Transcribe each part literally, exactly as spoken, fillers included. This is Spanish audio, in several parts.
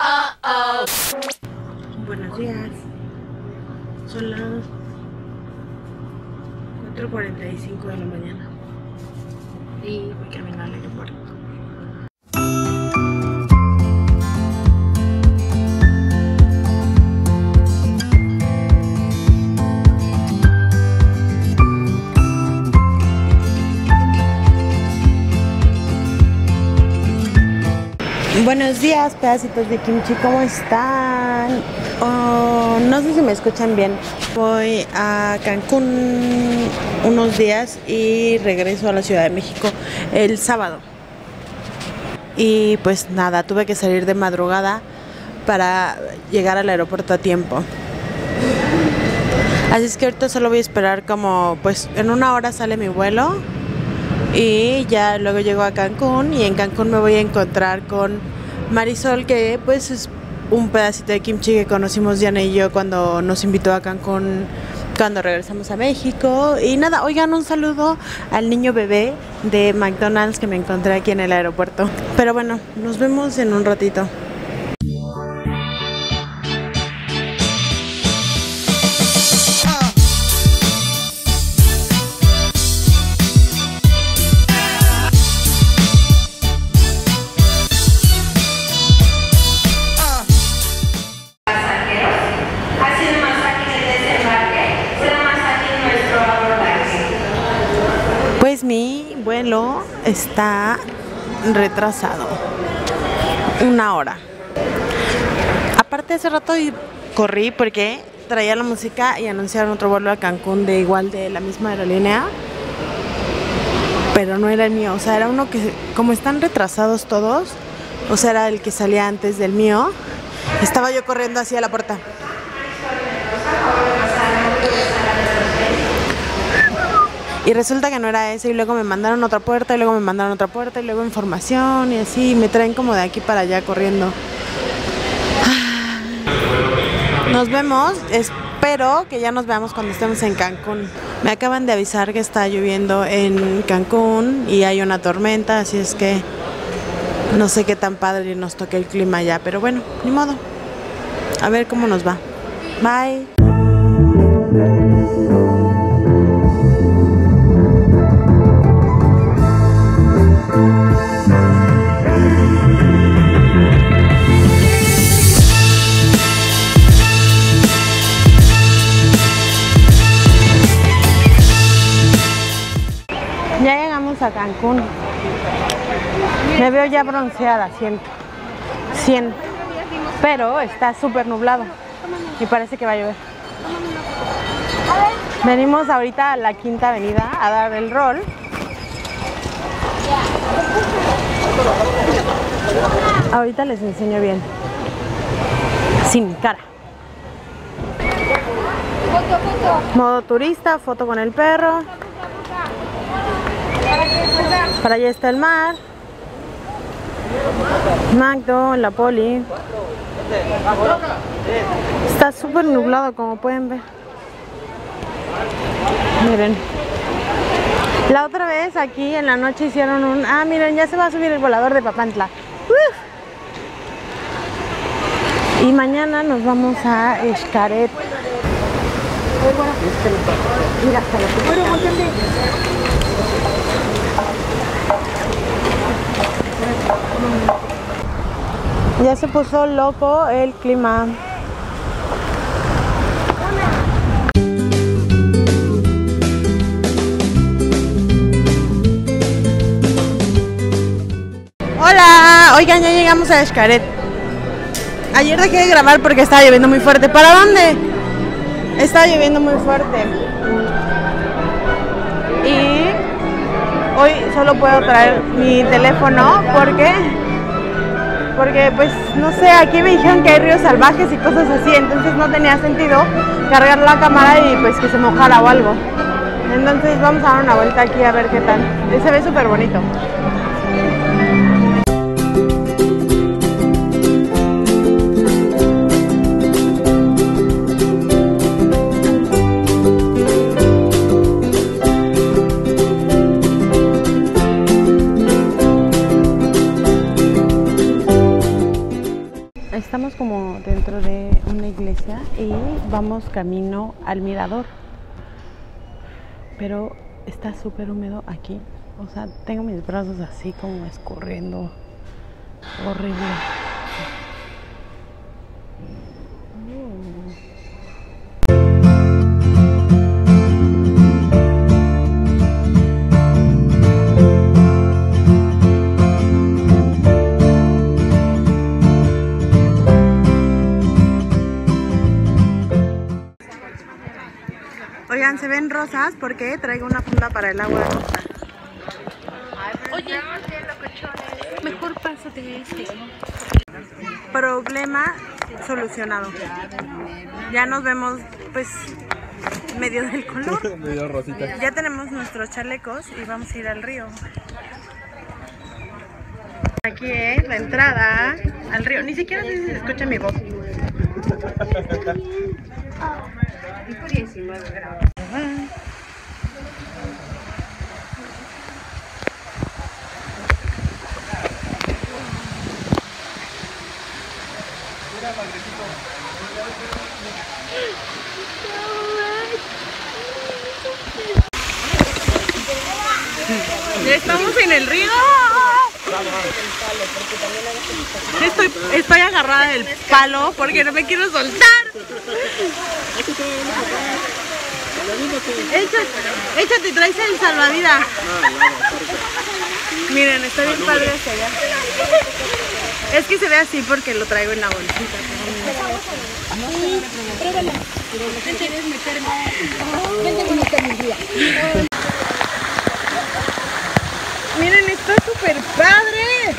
Uh-oh. Buenos días. Son las cuatro cuarenta y cinco de la mañana y voy caminando al aeropuerto. Buenos días, pedacitos de kimchi, ¿cómo están? Oh, no sé si me escuchan bien. Voy a Cancún unos días y regreso a la Ciudad de México el sábado. Y pues nada, tuve que salir de madrugada para llegar al aeropuerto a tiempo. Así es que ahorita solo voy a esperar como, pues en una hora sale mi vuelo. Y ya luego llego a Cancún y en Cancún me voy a encontrar con Marisol, que pues es un pedacito de kimchi que conocimos Diana y yo cuando nos invitó a Cancún cuando regresamos a México. Y nada, oigan, un saludo al niño bebé de McDonald's que me encontré aquí en el aeropuerto. Pero bueno, nos vemos en un ratito. Mi vuelo está retrasado una hora. Aparte, hace rato corrí porque traía la música y anunciaron otro vuelo a Cancún de igual de la misma aerolínea, pero no era el mío. O sea, era uno que, como están retrasados todos, o sea, era el que salía antes del mío. Estaba yo corriendo hacia la puerta. Y resulta que no era eso, y luego me mandaron otra puerta, y luego me mandaron otra puerta, y luego información, y así, y me traen como de aquí para allá corriendo. Nos vemos, espero que ya nos veamos cuando estemos en Cancún. Me acaban de avisar que está lloviendo en Cancún, y hay una tormenta, así es que no sé qué tan padre nos toque el clima allá, pero bueno, ni modo. A ver cómo nos va. Bye. A Cancún. Me veo ya bronceada, siento. Siento. Pero está súper nublado y parece que va a llover. Venimos ahorita a la Quinta Avenida a dar el rol. Ahorita les enseño bien. Sin cara. Modo turista, foto con el perro. Para allá está el mar, Magdo, la Poli. Está súper nublado, como pueden ver. Miren. La otra vez aquí en la noche hicieron un... Ah, miren, ya se va a subir el volador de Papantla. ¡Uf! Y mañana nos vamos a Xcaret. Mira, hasta la... Ya se puso loco el clima. Hola, oigan, ya llegamos a Xcaret. Ayer dejé de grabar porque estaba lloviendo muy fuerte. ¿Para dónde? Estaba lloviendo muy fuerte. Y hoy solo puedo traer mi teléfono porque... Porque pues no sé, aquí me dijeron que hay ríos salvajes y cosas así, entonces no tenía sentido cargar la cámara y pues que se mojara o algo. Entonces vamos a dar una vuelta aquí a ver qué tal. Se ve súper bonito. Estamos como dentro de una iglesia y vamos camino al mirador. Pero está súper húmedo aquí. O sea, tengo mis brazos así como escurriendo. Horrible. Oigan, se ven rosas porque traigo una funda para el agua. Oye, mejor pásate este. Problema solucionado. Ya nos vemos, pues, medio del color. Medio rosita. Ya tenemos nuestros chalecos y vamos a ir al río. Aquí es la entrada al río. Ni siquiera sé si se escucha mi voz. diecinueve grados. Estamos en el río. Estoy, estoy agarrada del palo porque no me quiero soltar. Échate, échate, traes el salvavidas. Miren, está bien padre este allá. Es que se ve así porque lo traigo en la bolsita. Pruébala. Vente, ves mi termo. Vente bonita mi día. Miren, está súper padre.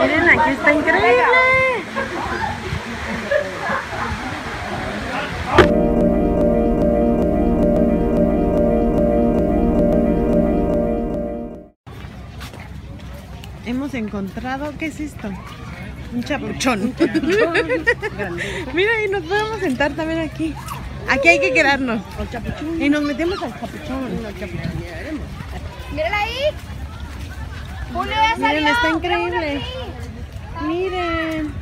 Miren, aquí está increíble. Hemos encontrado, ¿qué es esto? Un chapuchón. Un chapuchón. Mira, y nos podemos sentar también aquí. Aquí hay que quedarnos. Al chapuchón. Y nos metemos al chapuchón. Mírala ahí. Julio ya salió. Miren, está increíble. Miren.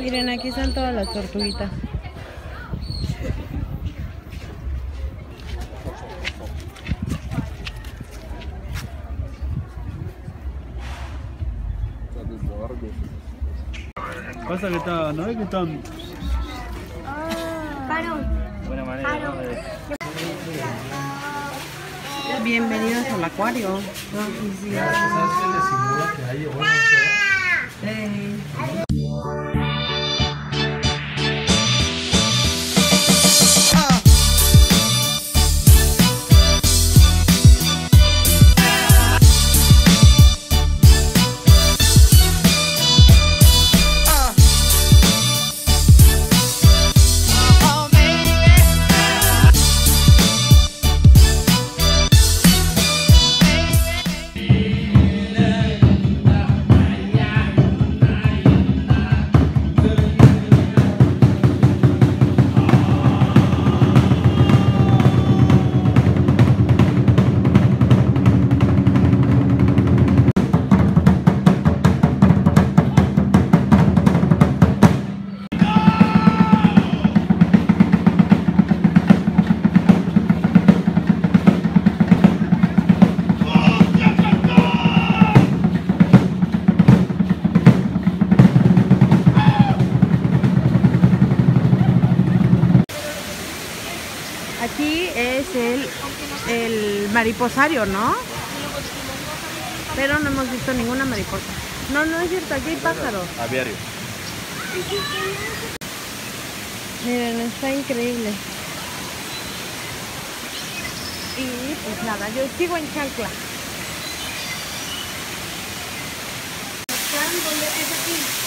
Miren, aquí están todas las tortuguitas. Pasa que está, no es que están. Paro. Buena manera. Bienvenidos al acuario. aquí es el, el mariposario, ¿no? Pero no hemos visto ninguna mariposa. No, no es cierto, aquí hay pájaros. Aviario. Miren, está increíble. Y pues nada, yo sigo en chancla. ¿Es aquí?